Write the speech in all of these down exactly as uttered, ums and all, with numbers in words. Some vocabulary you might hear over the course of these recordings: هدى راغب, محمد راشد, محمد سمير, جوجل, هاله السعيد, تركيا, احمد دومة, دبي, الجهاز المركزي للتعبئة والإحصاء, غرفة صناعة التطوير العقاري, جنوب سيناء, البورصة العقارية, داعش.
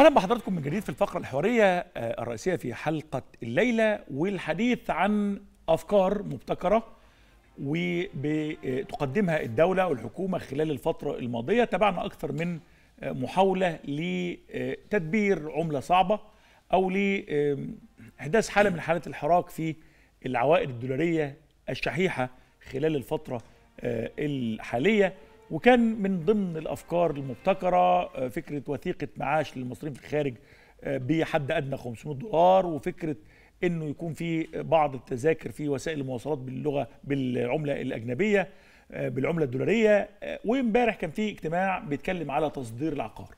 أهلا بحضراتكم من جديد في الفقرة الحوارية الرئيسية في حلقة الليلة، والحديث عن أفكار مبتكرة وبتقدمها الدولة والحكومة خلال الفترة الماضية. تابعنا أكثر من محاولة لتدبير عملة صعبة أو لإحداث حالة من حالات الحراك في العوائد الدولارية الشحيحة خلال الفترة الحالية، وكان من ضمن الأفكار المبتكرة فكرة وثيقة معاش للمصريين في الخارج بحد أدنى خمسمائة دولار، وفكرة أنه يكون في بعض التذاكر في وسائل المواصلات باللغة بالعملة الأجنبية بالعملة الدولارية. وإمبارح كان في اجتماع بيتكلم على تصدير العقار.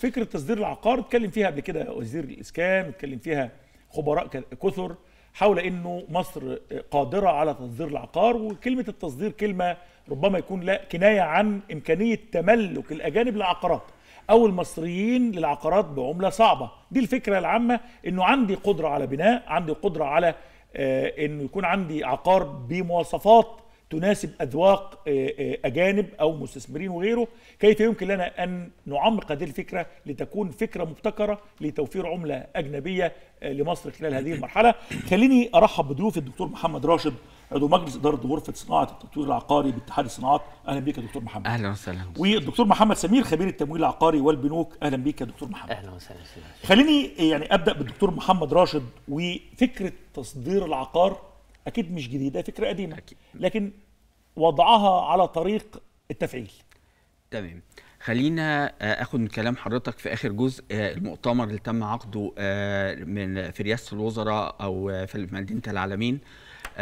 فكرة تصدير العقار اتكلم فيها قبل كده وزير الإسكان، واتكلم فيها خبراء كثر حول أنه مصر قادرة على تصدير العقار، وكلمة التصدير كلمة ربما يكون لا كناية عن إمكانية تملك الأجانب للعقارات أو المصريين للعقارات بعملة صعبة. دي الفكرة العامة، أنه عندي قدرة على بناء، عندي قدرة على أنه يكون عندي عقار بمواصفات تناسب أذواق أجانب أو مستثمرين وغيره. كيف يمكن لنا أن نعمق هذه الفكرة لتكون فكرة مبتكرة لتوفير عملة أجنبية لمصر خلال هذه المرحلة؟ خليني أرحب بضيوف الدكتور محمد راشد، عضو مجلس إدارة غرفة صناعة التطوير العقاري باتحاد الصناعات. أهلا بيك يا دكتور محمد. أهلا وسهلا. والدكتور محمد سمير، خبير التمويل العقاري والبنوك. أهلا بيك يا دكتور محمد. أهلا وسهلا. خليني يعني أبدأ بالدكتور محمد راشد. وفكرة تصدير العقار أكيد مش جديدة، فكرة قديمة، لكن وضعها على طريق التفعيل. تمام، خلينا اخد من كلام حضرتك في اخر جزء المؤتمر اللي تم عقده من في رئاسه الوزراء او في مدينه العالمين،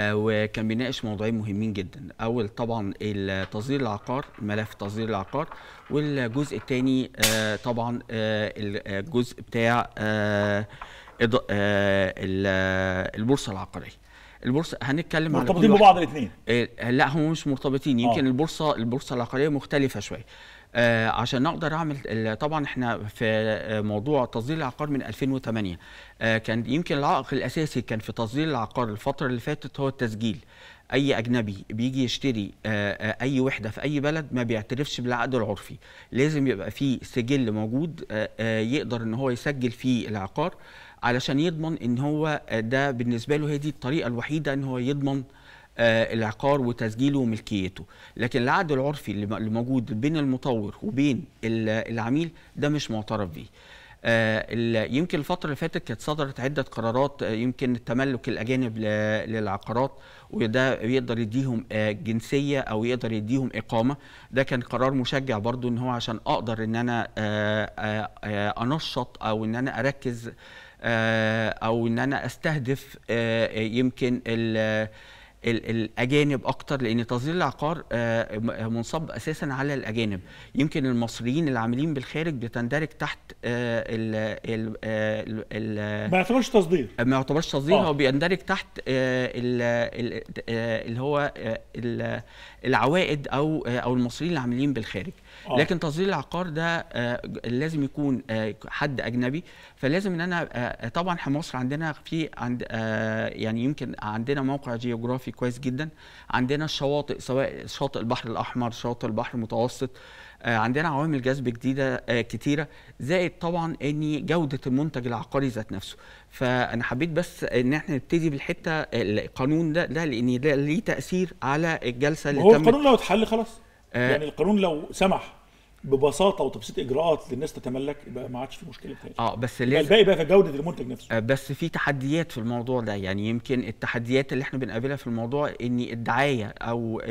وكان بيناقش موضوعين مهمين جدا. اول طبعا تصدير العقار، ملف تصدير العقار، والجزء الثاني طبعا الجزء بتاع البورصه العقاريه. البورصه هنتكلم على مرتبطين ببعض الاثنين؟ لا، هم مش مرتبطين. يمكن آه. البورصه البورصه العقاريه مختلفه شويه آه عشان نقدر اعمل. طبعا احنا في موضوع تصدير العقار من ألفين وثمانية آه كان يمكن العائق الاساسي كان في تصدير العقار الفتره اللي فاتت هو التسجيل. اي اجنبي بيجي يشتري اي وحده في اي بلد ما بيعترفش بالعقد العرفي، لازم يبقى في سجل موجود يقدر ان هو يسجل فيه العقار علشان يضمن ان هو ده بالنسبه له هي دي الطريقه الوحيده ان هو يضمن العقار وتسجيله وملكيته. لكن العقد العرفي اللي موجود بين المطور وبين العميل ده مش معترف بيه. يمكن الفترة اللي فاتت كانت صدرت عدة قرارات، يمكن التملك الأجانب للعقارات وده يقدر يديهم جنسية أو يقدر يديهم إقامة. ده كان قرار مشجع برضو، إن هو عشان أقدر إن أنا أنشط أو إن أنا أركز أو إن أنا أستهدف يمكن ال الأجانب أكتر، لأن تصدير العقار منصب أساساً على الأجانب. يمكن المصريين العاملين بالخارج بتندرج تحت ال ال ال ما يعتبرش تصدير، ما يعتبرش تصدير آه. هو بيندرج تحت ال اللي هو ال العوائد أو أو المصريين العاملين بالخارج. آه. لكن تصدير العقار ده لازم يكون حد أجنبي. فلازم إن أنا طبعاً مصر عندنا في عند يعني يمكن عندنا موقع جيوغرافي كويس جدا، عندنا الشواطئ سواء شاطئ البحر الأحمر شاطئ البحر المتوسط، عندنا عوامل جذب جديدة كتيرة، زائد طبعا ان جودة المنتج العقاري ذات نفسه. فأنا حبيت بس ان احنا نبتدي بالحتة القانون ده, ده لأن ده ليه تأثير على الجلسة اللي تمت. هو القانون لو اتحل خلاص، آه يعني القانون لو سمح ببساطه وتبسيط اجراءات للناس تتملك يبقى ما عادش في مشكله تاني. اه بس لازم الباقي بقى في جوده المنتج نفسه. آه بس في تحديات في الموضوع ده، يعني يمكن التحديات اللي احنا بنقابلها في الموضوع ان الدعايه او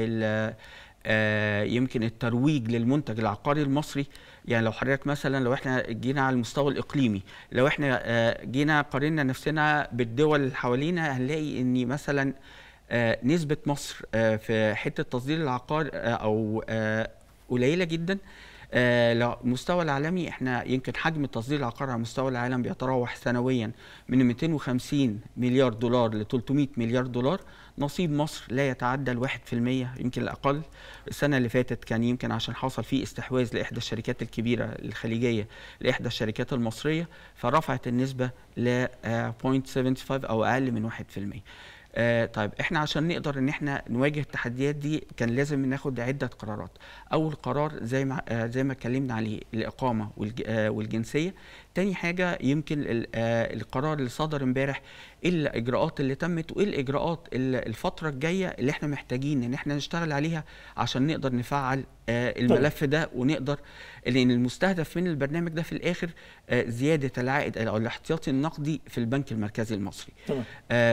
آه يمكن الترويج للمنتج العقاري المصري. يعني لو حضرتك مثلا لو احنا جينا على المستوى الاقليمي، لو احنا آه جينا قارنا نفسنا بالدول اللي حوالينا، هنلاقي ان مثلا آه نسبه مصر آه في حته تصدير العقار آه او آه قليله جدا. على المستوى العالمي احنا يمكن حجم تصدير العقار على مستوى العالم بيتراوح سنويا من مئتين وخمسين مليار دولار ل ثلاثمائة مليار دولار. نصيب مصر لا يتعدى ال واحد في المئة يمكن الأقل. السنة اللي فاتت كان يمكن عشان حصل فيه استحواذ لإحدى الشركات الكبيرة الخليجية لإحدى الشركات المصرية، فرفعت النسبة ل صفر فاصلة خمسة وسبعين أو أقل من واحد في المئة. آه طيب احنا عشان نقدر ان احنا نواجه التحديات دي كان لازم ناخد عده قرارات. اول قرار زي ما آه زي ما اتكلمنا عليه الاقامه والج آه والجنسيه. تاني حاجه يمكن القرار اللي صدر امبارح، ايه الاجراءات اللي تمت وايه الاجراءات الفتره الجايه اللي احنا محتاجين ان احنا نشتغل عليها عشان نقدر نفعل الملف ده، ونقدر لان المستهدف من البرنامج ده في الاخر زياده العائد او الاحتياطي النقدي في البنك المركزي المصري.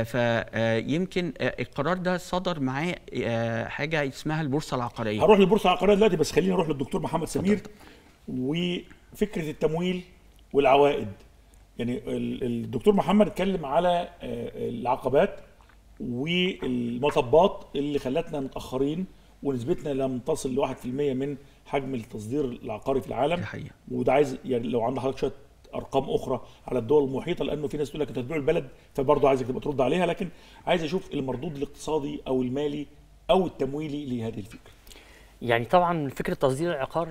فيمكن القرار ده صدر معاه حاجه اسمها البورصه العقاريه. هروح للبورصه العقاريه دلوقتي، بس خليني اروح للدكتور محمد سمير وفكره التمويل والعوائد. يعني الدكتور محمد اتكلم على العقبات والمطبات اللي خلتنا متاخرين ونسبتنا لم تصل ل واحد بالمئة من حجم التصدير العقاري في العالم. الحقيقة. وده عايز يعني لو عند حضرتك شويه ارقام اخرى على الدول المحيطه، لانه في ناس تقول لك انت هتبيع البلد، فبرضه عايزك تبقى ترد عليها، لكن عايز اشوف المردود الاقتصادي او المالي او التمويلي لهذه الفكره. يعني طبعا فكره تصدير العقار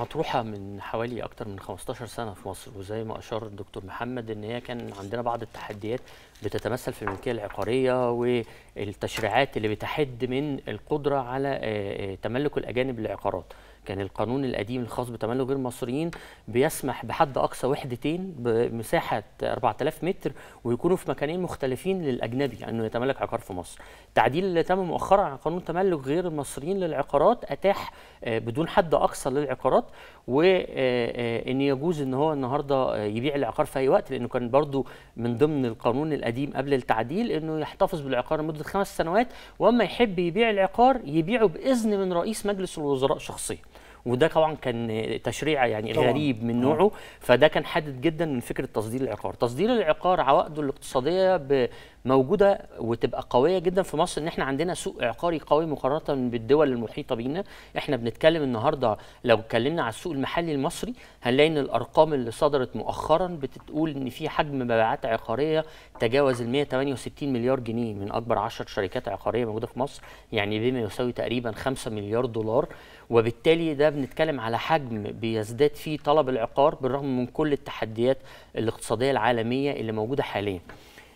مطروحه من حوالي اكثر من خمستاشر سنه في مصر، وزي ما اشار الدكتور محمد ان هي كان عندنا بعض التحديات بتتمثل في الملكيه العقاريه والتشريعات اللي بتحد من القدره على تملك الاجانب للعقارات. كان القانون القديم الخاص بتملك غير المصريين بيسمح بحد اقصى وحدتين بمساحه أربعة آلاف متر ويكونوا في مكانين مختلفين للاجنبي انه يتملك عقار في مصر. التعديل اللي تم مؤخرا عن قانون تملك غير المصريين للعقارات اتاح بدون حد اقصى للعقارات، وان يجوز ان هو النهارده يبيع العقار في اي وقت، لانه كان برضو من ضمن القانون القديم قبل التعديل انه يحتفظ بالعقار لمده خمس سنوات، واما يحب يبيع العقار يبيعه باذن من رئيس مجلس الوزراء شخصيا. وده طبعا كان تشريع يعني غريب من نوعه، فده كان حادد جدا من فكره تصدير العقار. تصدير العقار عوائده الاقتصاديه موجوده وتبقى قويه جدا في مصر، ان احنا عندنا سوق عقاري قوي مقارنه بالدول المحيطه بينا. احنا بنتكلم النهارده لو اتكلمنا على السوق المحلي المصري هنلاقي ان الارقام اللي صدرت مؤخرا بتقول ان في حجم مبيعات عقاريه تجاوز ال مئة وثمانية وستين مليار جنيه من اكبر عشر شركات عقاريه موجوده في مصر، يعني بما يساوي تقريبا خمسة مليار دولار. وبالتالي ده بنتكلم على حجم بيزداد فيه طلب العقار بالرغم من كل التحديات الاقتصاديه العالميه اللي موجوده حاليا.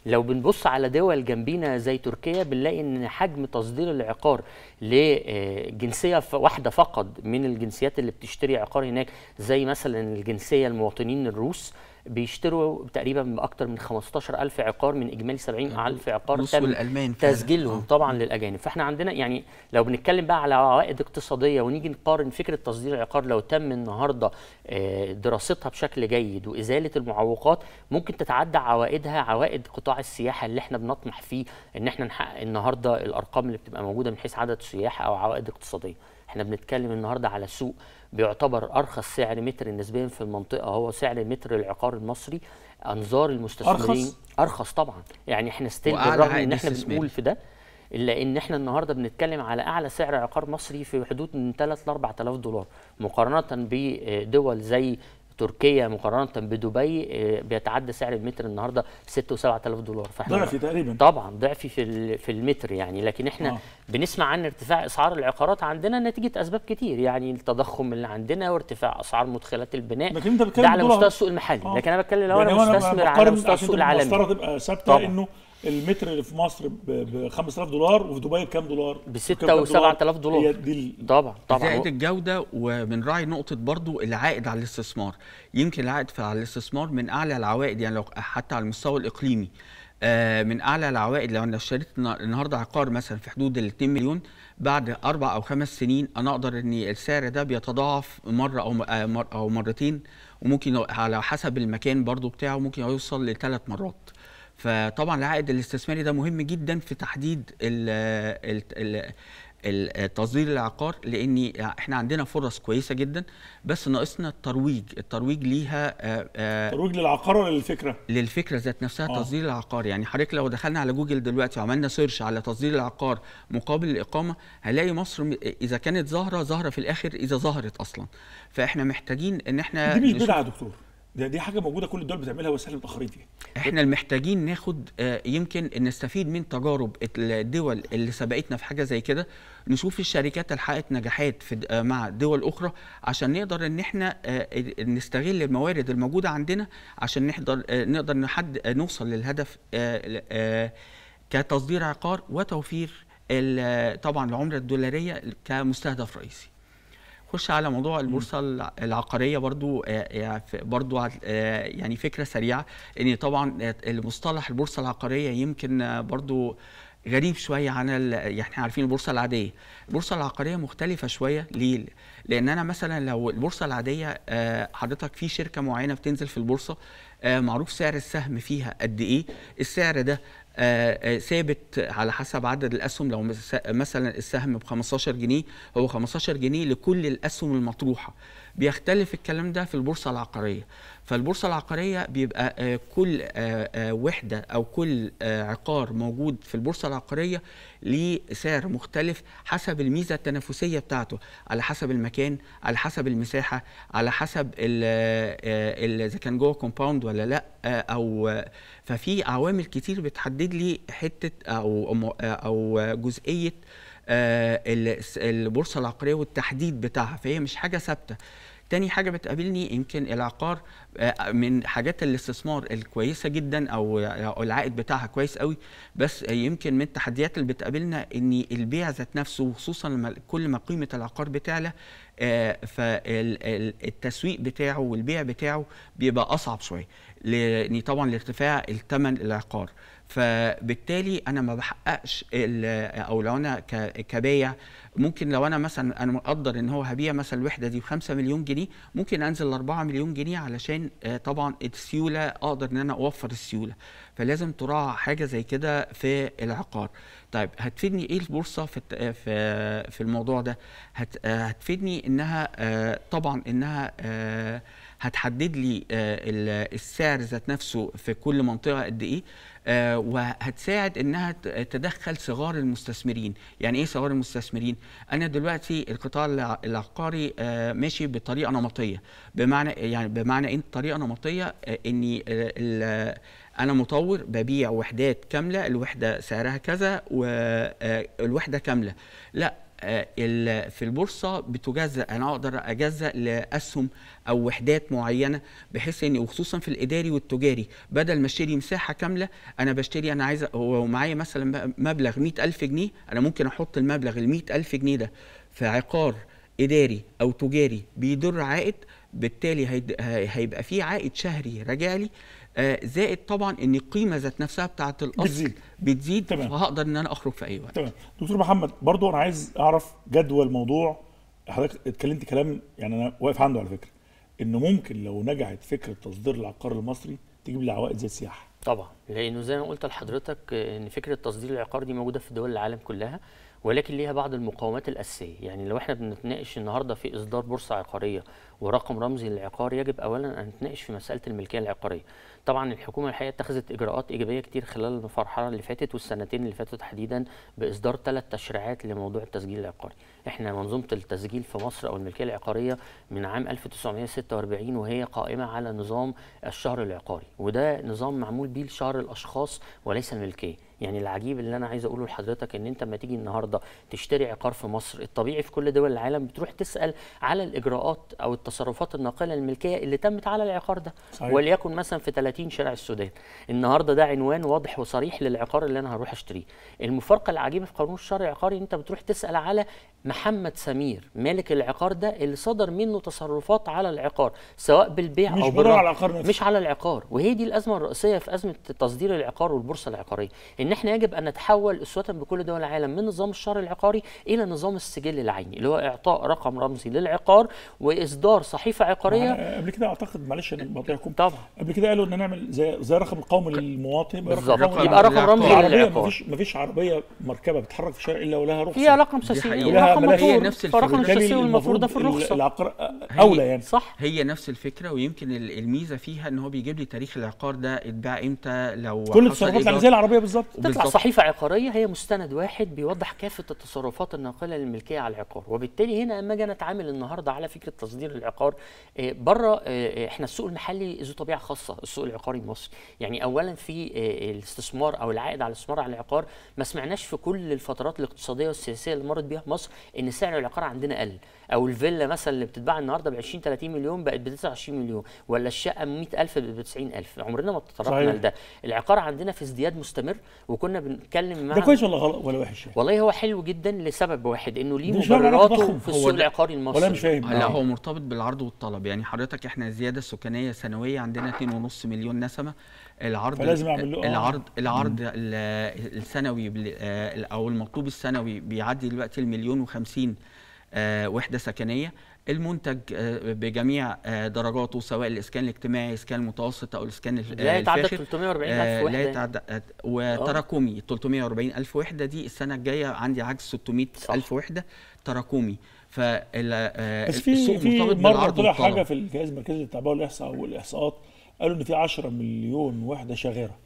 لو بنبص على دول جنبينا زي تركيا بنلاقي ان حجم تصدير العقار لجنسيه واحده فقط من الجنسيات اللي بتشتري عقار هناك، زي مثلا الجنسيه المواطنين الروس بيشتروا تقريبا باكثر من خمستاشر ألف عقار من اجمالي سبعين ألف عقار تم تسجيلهم طبعا للاجانب. فاحنا عندنا يعني لو بنتكلم بقى على عوائد اقتصاديه ونيجي نقارن فكره تصدير العقار لو تم النهارده دراستها بشكل جيد وازاله المعوقات ممكن تتعدى عوائدها عوائد قطاع السياحه اللي احنا بنطمح فيه ان احنا نحقق النهارده الارقام اللي بتبقى موجوده من حيث عدد السياحه او عوائد اقتصاديه. احنا بنتكلم النهارده على سوق بيعتبر ارخص سعر متر نسبيا في المنطقه هو سعر متر العقار المصري، انظار المستثمرين ارخص ارخص طبعا. يعني احنا ستيل بالرغم ان احنا بنقول في ده الا ان احنا النهارده بنتكلم على اعلى سعر عقار مصري في حدود من ثلاثة لأربعة آلاف دولار مقارنه بدول زي تركيا، مقارنه بدبي بيتعدى سعر المتر النهارده ستة وسبعة آلاف دولار. فاحنا ضعفي تقريبا طبعا ضعفي في في المتر يعني. لكن احنا آه. بنسمع عن ارتفاع اسعار العقارات عندنا نتيجه اسباب كتير، يعني التضخم اللي عندنا وارتفاع اسعار مدخلات البناء، لكن انت بتتكلم على مستوى السوق المحلي آه. لكن انا بتكلم لو انا يعني مستثمر على مستوى السوق العالمي المسطره تبقى ثابته انه المتر اللي في مصر ب خمسة آلاف دولار وفي دبي بكام دولار؟ ب ستة وسبعة آلاف دولار طبعا طبعا. زائد الجوده وبنراعي نقطه برضو العائد على الاستثمار، يمكن العائد على الاستثمار من اعلى العوائد يعني لو حتى على المستوى الاقليمي من اعلى العوائد. لو انا اشتريت النهارده عقار مثلا في حدود ال اتنين مليون بعد اربع او خمس سنين انا اقدر ان السعر ده بيتضاعف مره او او مرتين، وممكن على حسب المكان برضو بتاعه ممكن يوصل لثلاث مرات. فطبعا العائد الاستثماري ده مهم جدا في تحديد تصدير العقار، لان احنا عندنا فرص كويسه جدا بس ناقصنا الترويج. الترويج ليها ترويج للعقار ولا للفكره؟ للفكره ذات نفسها آه. تصدير العقار، يعني حضرتك لو دخلنا على جوجل دلوقتي وعملنا سيرش على تصدير العقار مقابل الاقامه هنلاقي مصر اذا كانت ظاهره ظاهره في الاخر اذا ظهرت اصلا. فاحنا محتاجين ان احنا دي مش بدعه يا دكتور، ده دي حاجه موجوده كل الدول بتعملها بس احنا متاخرين فيها. احنا محتاجين ناخد يمكن نستفيد من تجارب الدول اللي سبقتنا في حاجه زي كده، نشوف الشركات اللي حققت نجاحات في مع دول اخرى عشان نقدر ان احنا نستغل الموارد الموجوده عندنا عشان نقدر نقدر نحد نوصل للهدف كتصدير عقار وتوفير طبعا العمله الدولاريه كمستهدف رئيسي. خش على موضوع البورصه العقاريه برضو برضو يعني فكره سريعه، ان طبعا المصطلح البورصه العقاريه يمكن برضو غريب شويه عن يعني احنا عارفين البورصه العاديه. البورصه العقاريه مختلفه شويه. ليه؟ لان انا مثلا لو البورصه العاديه حضرتك في شركه معينه بتنزل في البورصه، معروف سعر السهم فيها قد ايه، السعر ده ثابت على حسب عدد الاسهم. لو مثلا السهم ب خمستاشر جنيه، هو خمستاشر جنيه لكل الاسهم المطروحه. بيختلف الكلام ده في البورصه العقاريه. فالبورصه العقاريه بيبقى كل وحده او كل عقار موجود في البورصه العقاريه ليه سعر مختلف حسب الميزه التنافسيه بتاعته، على حسب المكان، على حسب المساحه، على حسب اذا كان جوه كومباوند ولا لا، او ففي عوامل كتير بتحدد لي حته او او جزئيه البورصه العقاريه والتحديد بتاعها، فهي مش حاجه ثابته. تاني حاجه بتقابلني يمكن العقار من حاجات الاستثمار الكويسه جدا او العائد بتاعها كويس قوي، بس يمكن من التحديات اللي بتقابلنا ان البيع ذات نفسه، خصوصا لما كل ما قيمه العقار بتعلى فالتسويق بتاعه والبيع بتاعه بيبقى اصعب شويه، لان طبعا لارتفاع الثمن العقار. فبالتالي انا ما بحققش، او لو انا كبايع ممكن لو انا مثلا انا مقدر ان هو هبيع مثلا الوحده دي ب خمسة مليون جنيه، ممكن انزل ل أربعة مليون جنيه علشان طبعا السيوله اقدر ان انا اوفر السيوله. فلازم تراعى حاجه زي كده في العقار. طيب هتفيدني ايه البورصه في في الموضوع ده؟ هتفيدني انها طبعا انها هتحدد لي السعر ذات نفسه في كل منطقه قد ايه، وهتساعد انها تدخل صغار المستثمرين. يعني ايه صغار المستثمرين؟ انا دلوقتي القطاع العقاري ماشي بطريقه نمطيه، بمعنى يعني بمعنى ايه طريقه نمطيه؟ اني انا مطور ببيع وحدات كامله، الوحده سعرها كذا والوحده كامله. لا، في البورصه بتجزأ، انا اقدر اجزأ لاسهم او وحدات معينه، بحيث ان وخصوصا في الاداري والتجاري بدل ما اشتري مساحه كامله انا بشتري، انا عايز ومعايا مثلا مبلغ مية ألف جنيه، انا ممكن احط المبلغ ال مية ألف جنيه ده في عقار اداري او تجاري بيدر عائد، بالتالي هيبقى فيه عائد شهري راجع لي، زائد طبعا ان القيمه ذات نفسها بتاعه الاصل بتزيد, بتزيد فهقدر ان انا اخرج في اي وقت. تمام دكتور محمد، برضو انا عايز اعرف جدوى الموضوع. حضرتك اتكلمت كلام يعني انا واقف عنده على فكره، انه ممكن لو نجحت فكره تصدير العقار المصري تجيب لي عوائد زي السياحه. طبعا، لانه زي ما قلت لحضرتك ان فكره تصدير العقار دي موجوده في دول العالم كلها، ولكن ليها بعض المقاومات الاساسيه. يعني لو احنا بنتناقش النهارده في اصدار بورصه عقاريه ورقم رمزي للعقار، يجب اولا ان نتناقش في مساله الملكيه العقاريه. طبعا الحكومه الحقيقه اتخذت اجراءات ايجابيه كتير خلال المرحله اللي فاتت والسنتين اللي فاتوا تحديدا، باصدار ثلاث تشريعات لموضوع التسجيل العقاري. احنا منظومه التسجيل في مصر او الملكيه العقاريه من عام ألف وتسعمية ستة وأربعين وهي قائمه على نظام الشهر العقاري، وده نظام معمول بيه لشهر الاشخاص وليس الملكيه. يعني العجيب اللي انا عايز اقوله لحضرتك ان انت لما تيجي النهارده تشتري عقار في مصر، الطبيعي في كل دول العالم بتروح تسال على الاجراءات او التصرفات الناقله للملكيه اللي تمت على العقار ده. صحيح. وليكن مثلا في تلاتين شارع السودان، النهارده ده عنوان واضح وصريح للعقار اللي انا هروح اشتريه. المفارقه العجيبه في قانون الشهر العقاري انت بتروح تسال على محمد سمير مالك العقار ده اللي صدر منه تصرفات على العقار، سواء بالبيع مش او بالرد، على العقار نفسه مش على العقار. وهي دي الازمه الرئيسيه في ازمه تصدير العقار والبورصه العقاريه، ان احنا يجب ان نتحول اسوه بكل دول العالم من نظام الشهر العقاري الى نظام السجل العيني، اللي هو اعطاء رقم رمزي للعقار واصدار صحيفه عقاريه. قبل كده اعتقد معلش بقاطعكم، طبعا قبل كده قالوا ان نعمل زي زي رقم القومي للمواطن، بالظبط يبقى رقم رمزي للعقار. مفيش مفيش عربيه مركبه بتتحرك في الشارع الا ولها رخصه، فيها رقم سياسي، هي نفس الفكره. المفروض ده في الرخصه العقار اولى يعني، صح؟ هي نفس الفكره، ويمكن الميزه فيها ان هو بيجيب لي تاريخ العقار ده اتباع امتى، لو كل التصرفات زي العربيه بالظبط. تطلع صحيفه عقاريه هي مستند واحد بيوضح كافه التصرفات الناقله للملكيه على العقار. وبالتالي هنا اما اجي انا اتعامل النهارده على فكره تصدير العقار بره، احنا السوق المحلي ذو طبيعه خاصه، السوق العقاري المصري. يعني اولا في الاستثمار او العائد على الاستثمار على العقار ما سمعناش في كل الفترات الاقتصاديه والسياسيه اللي مرت بيها مصر ان سعر العقار عندنا قل، او الفيلا مثلا اللي بتتباع النهارده ب عشرين تلاتين مليون بقت ب تسعة وعشرين مليون، ولا الشقه ب مية ألف ب تسعين ألف، عمرنا ما تطرقنا لده. العقار عندنا في ازدياد مستمر، وكنا بنتكلم مع ده كويس ولا غلط ولا وحش؟ والله هو حلو جدا لسبب واحد، انه ليه مبرراته في السوق العقاري المصري. ولا مش فاهم؟ لا هو مرتبط بالعرض والطلب، يعني حضرتك احنا الزياده السكانيه سنويه عندنا اتنين ونص مليون نسمه، العرض العرض العرض السنوي او المطلوب السنوي بيعدي دلوقتي المليون وخمسين وحده سكنيه، المنتج بجميع درجاته سواء الاسكان الاجتماعي، اسكان متوسط او الاسكان الفاخر لا يتعدى تلتمية وأربعين ألف وحده، لا يتعدى، وتراكمي تلتمية وأربعين ألف وحده. دي السنه الجايه عندي عجز ستمية ألف وحده تراكمي. فالسوق مرتبط بالعرض والطلب. حاجه في الجهاز المركزي للتعبئه والاحصاء او الاحصاءات قالوا ان في عشرة مليون وحده شاغره.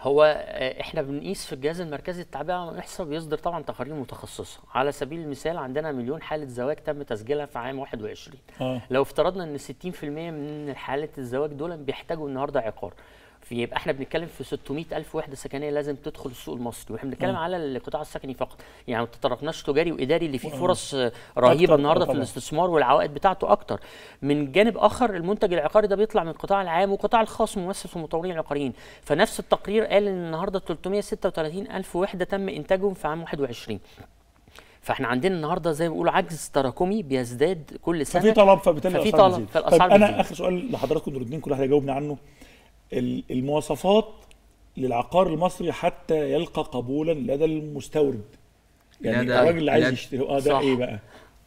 هو احنا بنقيس في الجهاز المركزي للتعبئه والاحصاء، بيصدر طبعا تقارير متخصصه. على سبيل المثال عندنا مليون حاله زواج تم تسجيلها في عام واحد وعشرين. آه. لو افترضنا ان ستين في المية من حالات الزواج دول بيحتاجوا النهارده عقار، يبقى احنا بنتكلم في ستمية ألف وحده سكنيه لازم تدخل السوق المصري، واحنا بنتكلم على القطاع السكني فقط، يعني ما تطرقناش تجاري واداري اللي فيه فرص رهيبه النهارده في الاستثمار والعوائد بتاعته اكتر. من جانب اخر المنتج العقاري ده بيطلع من القطاع العام والقطاع الخاص ممثل في المطورين العقاريين، فنفس التقرير قال ان النهارده تلتمية وستة وتلاتين ألف وحده تم انتاجهم في عام واحد وعشرين. فاحنا عندنا النهارده زي ما بيقولوا عجز تراكمي بيزداد كل سنه، ففي طلب فبالتالي ففي طلب فالاسعار. طيب انا اخر سؤال لحضراتكم انتوا الاثنين كل واحد يجاوبنا عنه. المواصفات للعقار المصري حتى يلقى قبولا لدى المستورد، يعني الراجل اللي عايز يشتري ده ايه بقى؟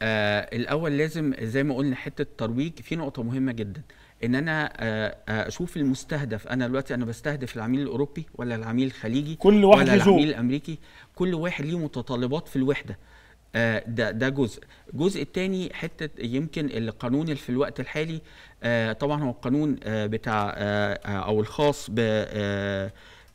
آه الاول لازم زي ما قلنا حته الترويج، في نقطه مهمه جدا ان انا آه اشوف المستهدف. انا دلوقتي انا بستهدف العميل الاوروبي ولا العميل الخليجي كل واحد ولا العميل الامريكي، كل واحد ليه متطلبات في الوحده. آه ده ده جزء. الجزء الثاني حته يمكن القانون اللي في الوقت الحالي، آه طبعا هو القانون آه بتاع آه او الخاص ب آه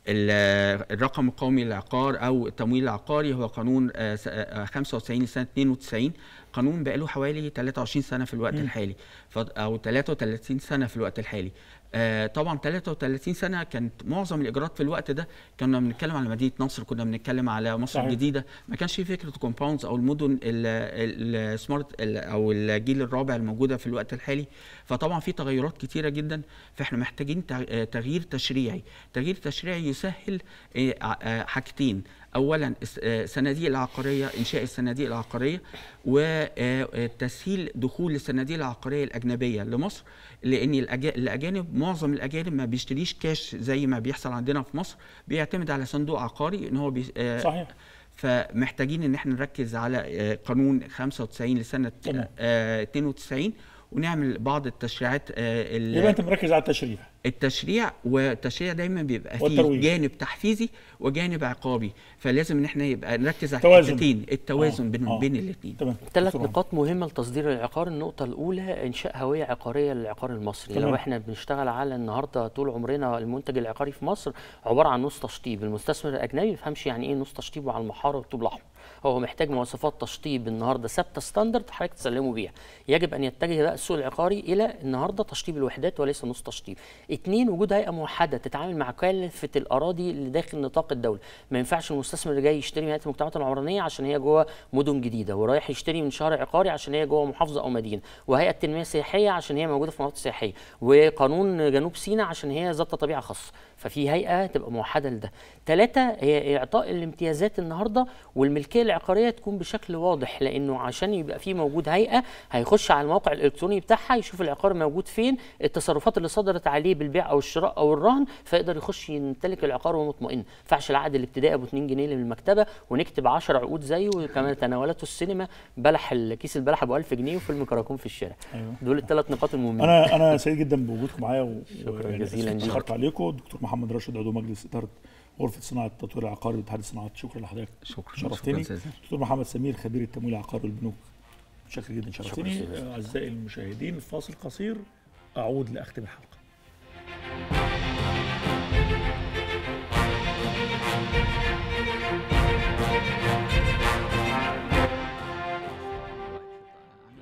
الرقم القومي للعقار او التمويل العقاري، هو قانون آه خمسة وتسعين لسنه اتنين وتسعين، قانون بقاله حوالي تلاتة وعشرين سنة في الوقت م. الحالي او تلاتة وتلاتين سنة في الوقت الحالي. آه طبعا تلاتة وتلاتين سنة كانت معظم الاجراءات في الوقت ده كنا بنتكلم على مدينه نصر، كنا بنتكلم على مصر الجديده، ما كانش في فكره كومباوندز او المدن السمارت او الجيل الرابع الموجوده في الوقت الحالي. فطبعا في تغيرات كتيره جدا، فاحنا محتاجين تغيير تشريعي. تغيير تشريعي يسهل حاجتين، اولا الصناديق العقاريه، انشاء الصناديق العقاريه، وتسهيل دخول الصناديق العقاريه الاجنبيه لمصر، لان الاجانب معظم الاجانب ما بيشتريش كاش زي ما بيحصل عندنا في مصر، بيعتمد على صندوق عقاري ان هو بي... صحيح. فمحتاجين ان احنا نركز على قانون خمسة وتسعين لسنه اتنين وتسعين ونعمل بعض التشريعات. يبقى انت مركز على التشريع. التشريع والتشريع دايما بيبقى فيه جانب تحفيزي وجانب عقابي، فلازم ان احنا يبقى نركز على الحتتين، التوازن آه. بين آه. بين الاثنين. ثلاث نقاط مهمه لتصدير العقار. النقطه الاولى انشاء هويه عقاريه للعقار المصري. تمام. لو احنا بنشتغل على النهارده طول عمرنا المنتج العقاري في مصر عباره عن نص تشطيب، المستثمر الاجنبي ما بيفهمش يعني ايه نص تشطيب وعلى المحاره والطوب الاحمر، هو محتاج مواصفات تشطيب النهارده ثابته ستاندرد حضرتك تسلمه بيها. يجب ان يتجه بقى السوق العقاري الى النهارده تشطيب الوحدات وليس نص تشطيب. اتنين، وجود هيئه موحده تتعامل مع كافه الاراضي اللي داخل نطاق الدوله، ما ينفعش المستثمر اللي جاي يشتري من هيئه المجتمعات العمرانيه عشان هي جوه مدن جديده، ورايح يشتري من شارع عقاري عشان هي جوه محافظه او مدينه، وهيئه تنميه سياحيه عشان هي موجوده في مناطق سياحيه، وقانون جنوب سيناء عشان هي ذات طبيعه خاصه، ففي هيئه تبقى موحده لده. ثلاثه، هي اعطاء الامتيازات النهارده والملكيه العقاريه تكون بشكل واضح، لانه عشان يبقى في موجود هيئه هيخش على الموقع الالكتروني بتاعها يشوف العقار موجود فين، التصرفات اللي صدرت عليه بالبيع او الشراء او الرهن، فيقدر يخش يمتلك العقار وهو مطمئن. ما ينفعش العقد الابتدائي ابو اتنين جنيه من المكتبه ونكتب عشرة عقود زيه، وكمان تناولته السينما بلح الكيس البلح ابو ألف جنيه وفيلم كراكون في الشارع. أيوة. دول الثلاث نقاط المهمين. انا انا سعيد جدا بوجودكم معايا و... شكرا جزيلا ليك. شكرا عليكم دكتور محمد راشد عضو مجلس اداره غرفه صناعه التطوير العقاري واتحاد الصناعات، شكرا لحضرتك. شكرا شرفتني. دكتور محمد سمير خبير التمويل العقاري والبنوك، شكرا جدا شرفتني. اعزائي المشاهدين فاصل قصير اعود لاختم الحلقه.